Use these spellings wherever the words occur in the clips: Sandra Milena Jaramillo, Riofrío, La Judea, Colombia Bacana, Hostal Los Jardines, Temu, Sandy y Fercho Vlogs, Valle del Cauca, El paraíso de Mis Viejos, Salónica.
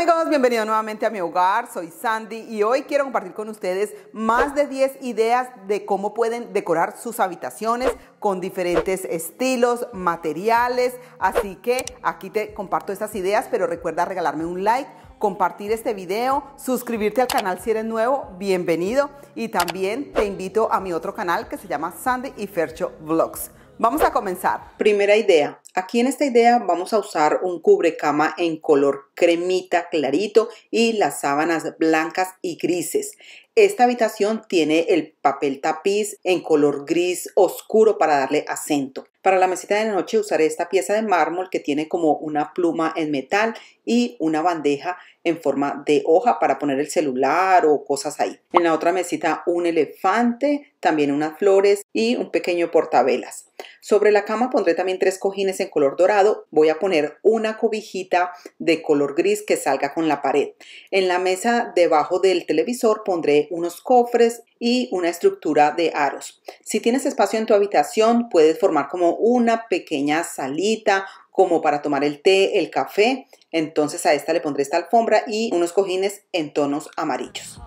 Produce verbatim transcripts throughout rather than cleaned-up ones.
amigos, bienvenidos nuevamente a mi hogar, soy Sandy y hoy quiero compartir con ustedes más de diez ideas de cómo pueden decorar sus habitaciones con diferentes estilos, materiales, así que aquí te comparto estas ideas, pero recuerda regalarme un like, compartir este video, suscribirte al canal si eres nuevo, bienvenido, y también te invito a mi otro canal que se llama Sandy y Fercho Vlogs. Vamos a comenzar. Primera idea. Aquí en esta idea vamos a usar un cubrecama en color cremita clarito y las sábanas blancas y grises. Esta habitación tiene el papel tapiz en color gris oscuro para darle acento. Para la mesita de la noche usaré esta pieza de mármol que tiene como una pluma en metal y una bandeja en forma de hoja para poner el celular o cosas ahí. En la otra mesita un elefante, también unas flores y un pequeño portavelas. Sobre la cama pondré también tres cojines en color dorado. Voy a poner una cobijita de color gris que salga con la pared. En la mesa debajo del televisor pondré unos cofres y una estructura de aros. Si tienes espacio en tu habitación, puedes formar como una pequeña salita como para tomar el té, el café. Entonces a esta le pondré esta alfombra y unos cojines en tonos amarillos.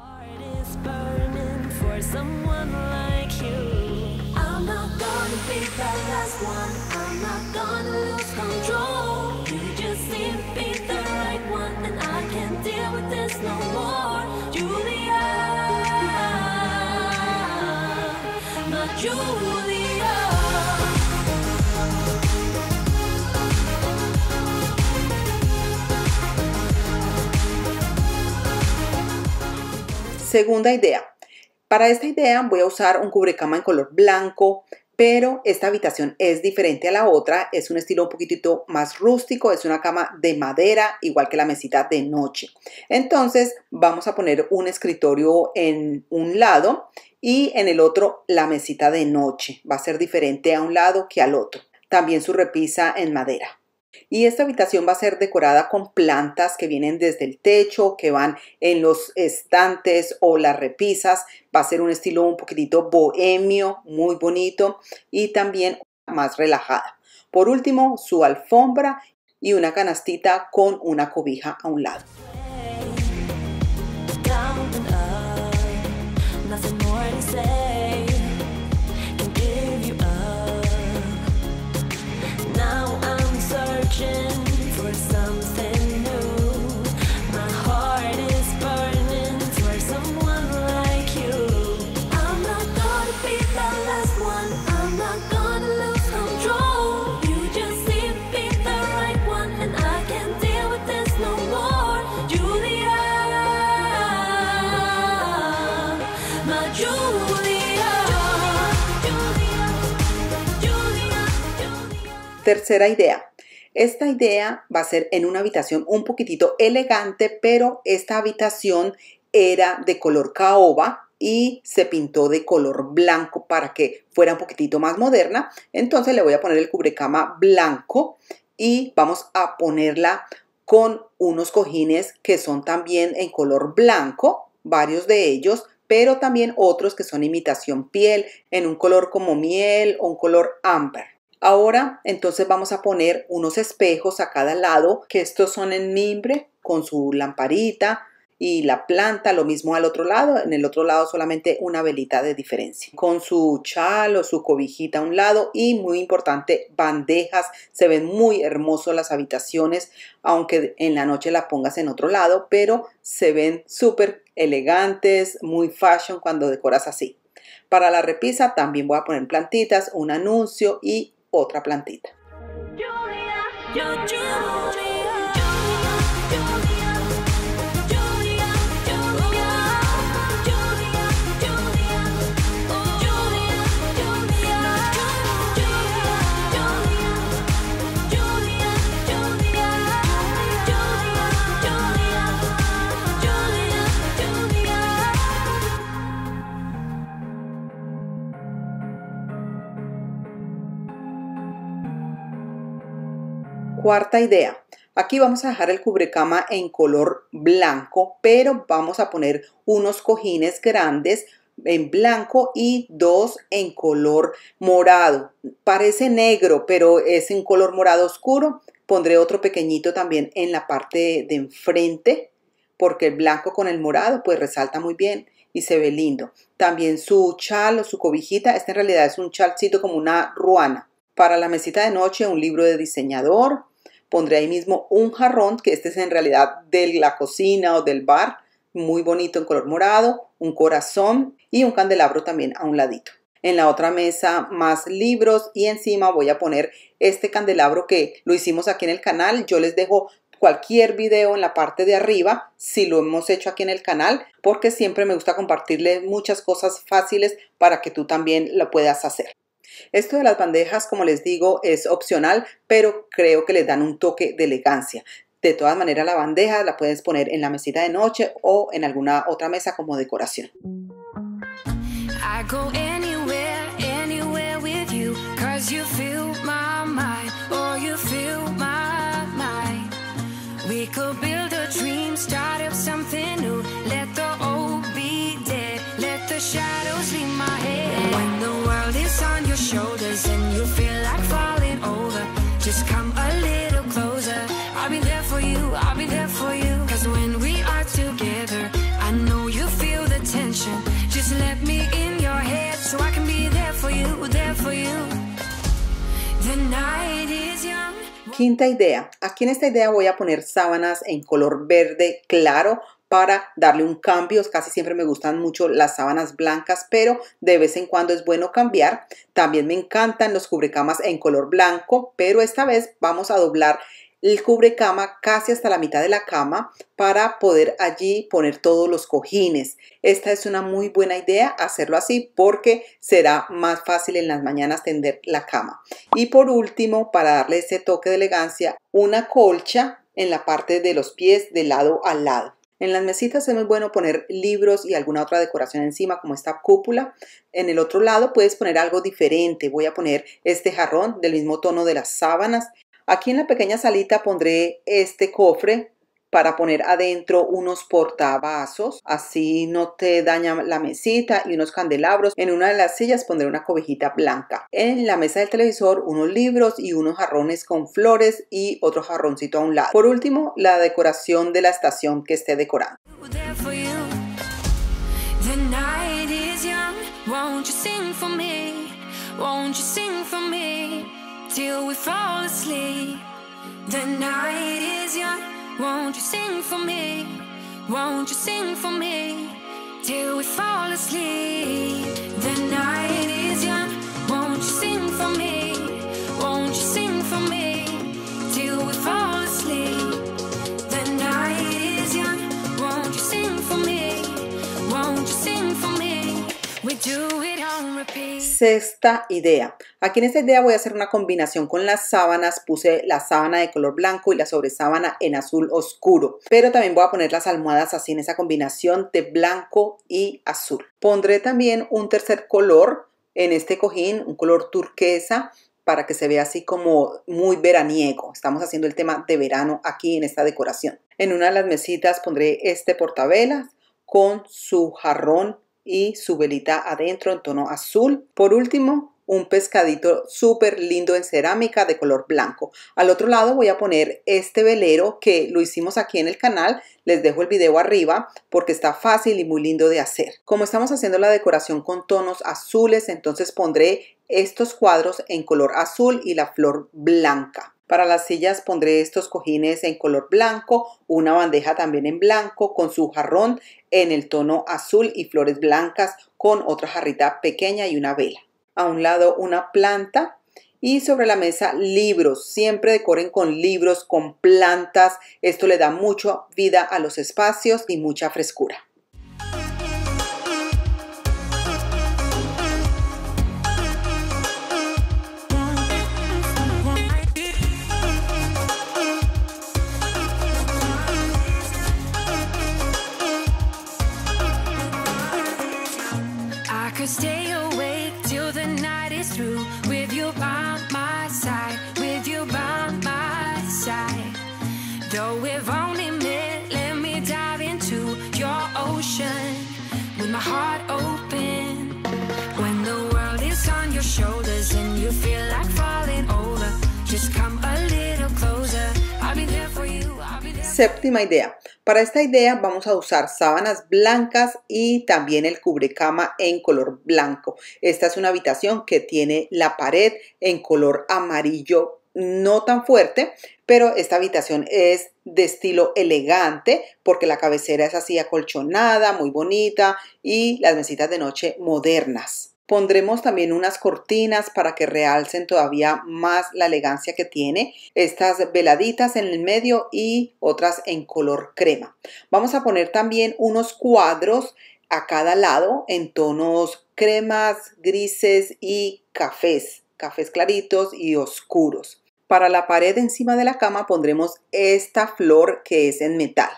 Segunda idea. Para esta idea voy a usar un cubrecama en color blanco, pero esta habitación es diferente a la otra, es un estilo un poquitito más rústico, es una cama de madera, igual que la mesita de noche. Entonces vamos a poner un escritorio en un lado y en el otro la mesita de noche. Va a ser diferente a un lado que al otro. También su repisa en madera. Y esta habitación va a ser decorada con plantas que vienen desde el techo, que van en los estantes o las repisas. Va a ser un estilo un poquitito bohemio, muy bonito y también más relajada. Por último, su alfombra y una canastita con una cobija a un lado. Tercera idea. Esta idea va a ser en una habitación un poquitito elegante, pero esta habitación era de color caoba y se pintó de color blanco para que fuera un poquitito más moderna. Entonces le voy a poner el cubrecama blanco y vamos a ponerla con unos cojines que son también en color blanco, varios de ellos, pero también otros que son imitación piel en un color como miel o un color ámbar. Ahora entonces vamos a poner unos espejos a cada lado, que estos son en mimbre con su lamparita y la planta, lo mismo al otro lado, en el otro lado solamente una velita de diferencia. Con su chal o su cobijita a un lado y muy importante, bandejas, se ven muy hermosos las habitaciones, aunque en la noche las pongas en otro lado, pero se ven súper elegantes, muy fashion cuando decoras así. Para la repisa también voy a poner plantitas, un anuncio y otra plantita. Cuarta idea. Aquí vamos a dejar el cubrecama en color blanco, pero vamos a poner unos cojines grandes en blanco y dos en color morado. Parece negro, pero es en color morado oscuro. Pondré otro pequeñito también en la parte de, de enfrente, porque el blanco con el morado pues resalta muy bien y se ve lindo. También su chal o su cobijita, este en realidad es un chalcito como una ruana. Para la mesita de noche, un libro de diseñador. Pondré ahí mismo un jarrón, que este es en realidad de la cocina o del bar, muy bonito en color morado, un corazón y un candelabro también a un ladito. En la otra mesa más libros y encima voy a poner este candelabro que lo hicimos aquí en el canal. Yo les dejo cualquier video en la parte de arriba si lo hemos hecho aquí en el canal, porque siempre me gusta compartirles muchas cosas fáciles para que tú también lo puedas hacer. Esto de las bandejas, como les digo, es opcional, pero creo que les dan un toque de elegancia. De todas maneras, la bandeja la puedes poner en la mesita de noche o en alguna otra mesa como decoración. Quinta idea. Aquí en esta idea voy a poner sábanas en color verde claro para darle un cambio. Casi siempre me gustan mucho las sábanas blancas, pero de vez en cuando es bueno cambiar. También me encantan los cubrecamas en color blanco, pero esta vez vamos a doblar el cubrecama casi hasta la mitad de la cama para poder allí poner todos los cojines. Esta es una muy buena idea hacerlo así porque será más fácil en las mañanas tender la cama. Y por último, para darle ese toque de elegancia, una colcha en la parte de los pies de lado a lado. En las mesitas es muy bueno poner libros y alguna otra decoración encima, como esta cúpula. En el otro lado puedes poner algo diferente. Voy a poner este jarrón del mismo tono de las sábanas. Aquí en la pequeña salita pondré este cofre para poner adentro unos portavasos. Así no te daña la mesita, y unos candelabros. En una de las sillas pondré una cobijita blanca. En la mesa del televisor unos libros y unos jarrones con flores y otro jarroncito a un lado. Por último, la decoración de la estación que esté decorando. Won't you sing for me? Won't you sing for me? Till we fall asleep. The night is young. Won't you sing for me? Won't you sing for me? Till we fall asleep. The night is young. Won't you sing for me? Won't you sing for me? We do it on repeat. Sexta idea. Aquí en esta idea voy a hacer una combinación con las sábanas. Puse la sábana de color blanco y la sobresábana en azul oscuro, pero también voy a poner las almohadas así en esa combinación de blanco y azul. Pondré también un tercer color en este cojín, un color turquesa, para que se vea así como muy veraniego. Estamos haciendo el tema de verano aquí en esta decoración. En una de las mesitas pondré este portavelas con su jarrón y su velita adentro en tono azul. Por último, un pescadito súper lindo en cerámica de color blanco. Al otro lado voy a poner este velero que lo hicimos aquí en el canal. Les dejo el video arriba porque está fácil y muy lindo de hacer. Como estamos haciendo la decoración con tonos azules, entonces pondré estos cuadros en color azul y la flor blanca. Para las sillas pondré estos cojines en color blanco, una bandeja también en blanco con su jarrón en el tono azul y flores blancas con otra jarrita pequeña y una vela. A un lado una planta y sobre la mesa libros. Siempre decoren con libros, con plantas. Esto le da mucha vida a los espacios y mucha frescura. Just come a little closer. séptima idea. Para esta idea vamos a usar sábanas blancas y también el cubrecama en color blanco. Esta es una habitación que tiene la pared en color amarillo, no tan fuerte, pero esta habitación es de estilo elegante porque la cabecera es así acolchonada, muy bonita, y las mesitas de noche modernas. Pondremos también unas cortinas para que realcen todavía más la elegancia que tiene. Estas veladitas en el medio y otras en color crema. Vamos a poner también unos cuadros a cada lado en tonos cremas, grises y cafés, cafés claritos y oscuros. Para la pared encima de la cama pondremos esta flor que es en metal.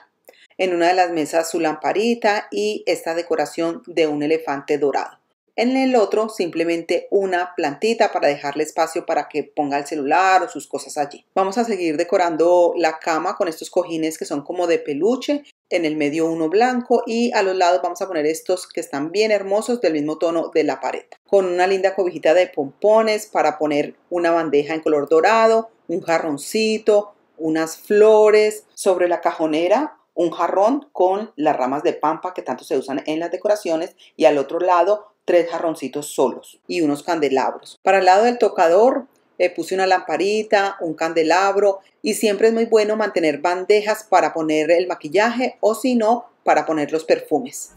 En una de las mesas su lamparita y esta decoración de un elefante dorado. En el otro simplemente una plantita para dejarle espacio para que ponga el celular o sus cosas allí. Vamos a seguir decorando la cama con estos cojines que son como de peluche. En el medio uno blanco y a los lados vamos a poner estos que están bien hermosos del mismo tono de la pared. Con una linda cobijita de pompones para poner una bandeja en color dorado, un jarroncito, unas flores. Sobre la cajonera un jarrón con las ramas de pampa que tanto se usan en las decoraciones y al otro lado tres jarroncitos solos y unos candelabros. Para el lado del tocador eh, puse una lamparita, un candelabro, y siempre es muy bueno mantener bandejas para poner el maquillaje o si no, para poner los perfumes.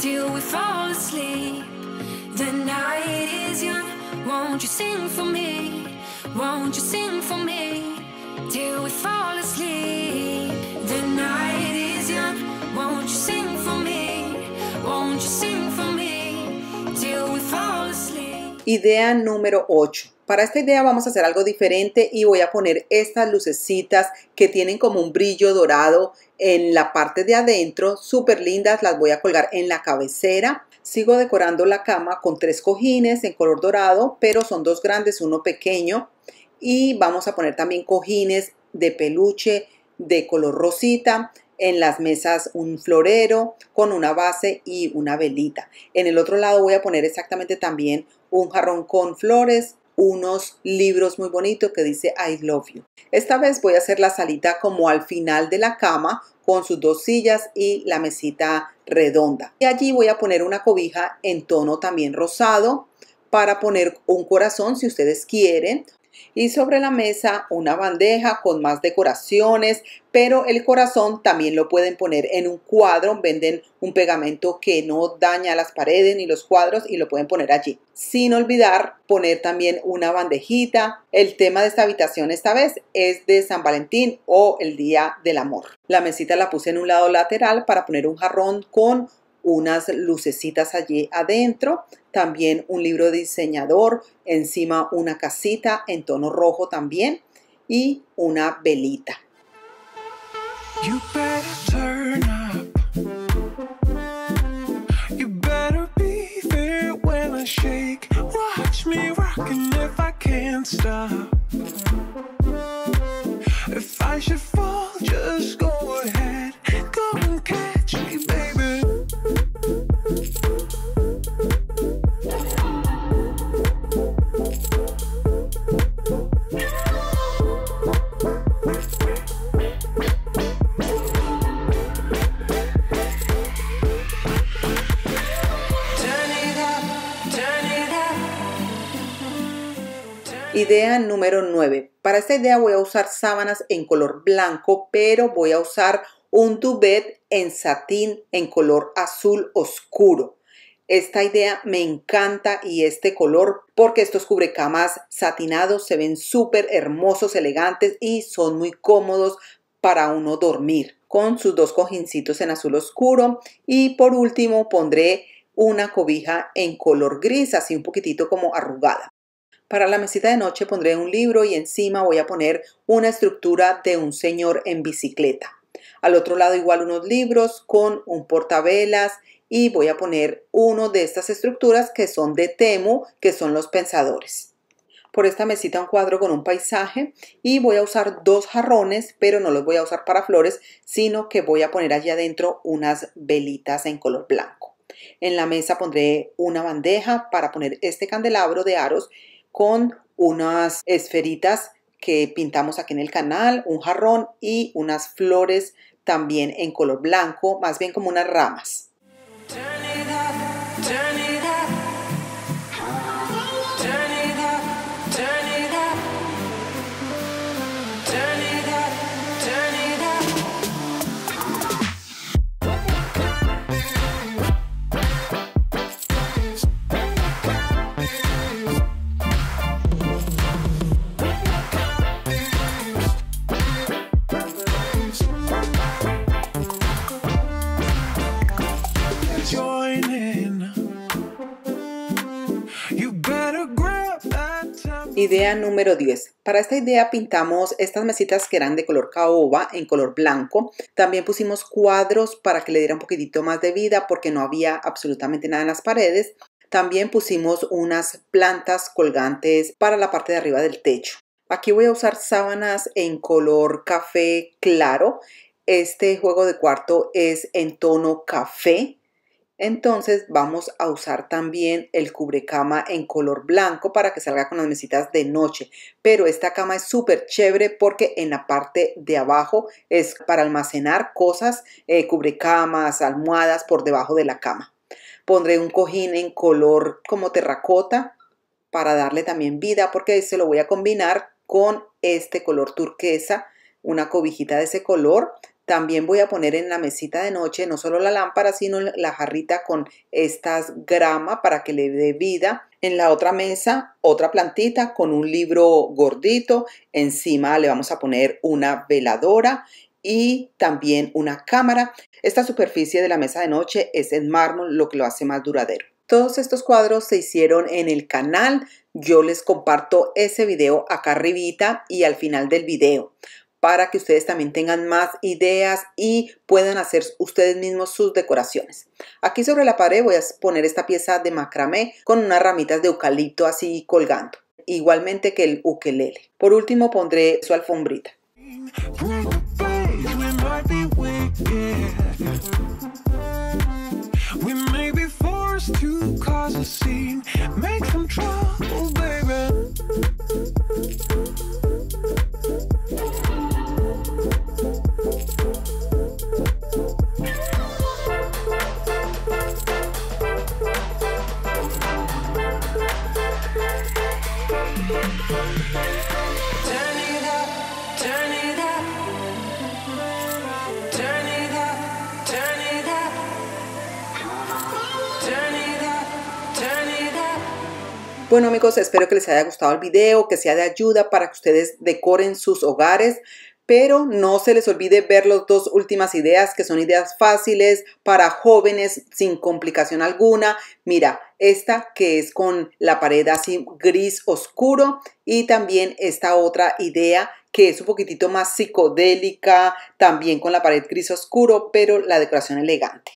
Till we fall asleep, the night is young. Won't you sing for me? Won't you sing for me? Till we fall asleep, the night is young. Won't you sing for me? Won't you sing for me? Till we fall asleep. Idea número ocho. Para esta idea vamos a hacer algo diferente y voy a poner estas lucecitas que tienen como un brillo dorado en la parte de adentro, súper lindas, las voy a colgar en la cabecera. Sigo decorando la cama con tres cojines en color dorado, pero son dos grandes, uno pequeño, y vamos a poner también cojines de peluche de color rosita. En las mesas un florero con una base y una velita. En el otro lado voy a poner exactamente también un jarrón con flores, unos libros muy bonitos que dice I love you. Esta vez voy a hacer la salita como al final de la cama con sus dos sillas y la mesita redonda. Y allí voy a poner una cobija en tono también rosado para poner un corazón si ustedes quieren. Y sobre la mesa una bandeja con más decoraciones, pero el corazón también lo pueden poner en un cuadro. Venden un pegamento que no daña las paredes ni los cuadros y lo pueden poner allí. Sin olvidar poner también una bandejita. El tema de esta habitación esta vez es de San Valentín o el Día del Amor. La mesita la puse en un lado lateral para poner un jarrón con unas lucecitas allí adentro, también un libro de diseñador, encima una casita en tono rojo también y una velita. You better turn up. You better be there when I shake. Watch me rockin' if I can't stop. If I should fall, just go ahead. Go and catch me, baby. Idea número nueve. Para esta idea voy a usar sábanas en color blanco, pero voy a usar un duvet en satín en color azul oscuro. Esta idea me encanta y este color porque estos cubrecamas satinados se ven súper hermosos, elegantes y son muy cómodos para uno dormir con sus dos cojincitos en azul oscuro. Y por último pondré una cobija en color gris, así un poquitito como arrugada. Para la mesita de noche pondré un libro y encima voy a poner una estructura de un señor en bicicleta. Al otro lado igual unos libros con un portavelas y voy a poner uno de estas estructuras que son de Temu, que son los pensadores. por esta mesita un cuadro con un paisaje y voy a usar dos jarrones, pero no los voy a usar para flores, sino que voy a poner allí adentro unas velitas en color blanco. En la mesa pondré una bandeja para poner este candelabro de aros con unas esferitas que pintamos aquí en el canal, un jarrón y unas flores también en color blanco, más bien como unas ramas. Idea número diez. Para esta idea pintamos estas mesitas que eran de color caoba en color blanco. También pusimos cuadros para que le diera un poquitito más de vida porque no había absolutamente nada en las paredes. También pusimos unas plantas colgantes para la parte de arriba del techo. Aquí voy a usar sábanas en color café claro. Este juego de cuarto es en tono café. Entonces vamos a usar también el cubrecama en color blanco para que salga con las mesitas de noche. Pero esta cama es súper chévere porque en la parte de abajo es para almacenar cosas, eh, cubrecamas, almohadas por debajo de la cama. Pondré un cojín en color como terracota para darle también vida porque se lo voy a combinar con este color turquesa, una cobijita de ese color. También voy a poner en la mesita de noche no solo la lámpara, sino la jarrita con estas grama para que le dé vida. En la otra mesa, otra plantita con un libro gordito. Encima le vamos a poner una veladora y también una cámara. Esta superficie de la mesa de noche es en mármol, lo que lo hace más duradero. Todos estos cuadros se hicieron en el canal. Yo les comparto ese video acá arribita y al final del video, para que ustedes también tengan más ideas y puedan hacer ustedes mismos sus decoraciones. Aquí sobre la pared voy a poner esta pieza de macramé con unas ramitas de eucalipto así colgando, igualmente que el ukelele. Por último pondré su alfombrita. Bueno amigos, espero que les haya gustado el video, que sea de ayuda para que ustedes decoren sus hogares, pero no se les olvide ver las dos últimas ideas, que son ideas fáciles para jóvenes sin complicación alguna. Mira, esta que es con la pared así gris oscuro y también esta otra idea que es un poquitito más psicodélica, también con la pared gris oscuro, pero la decoración elegante.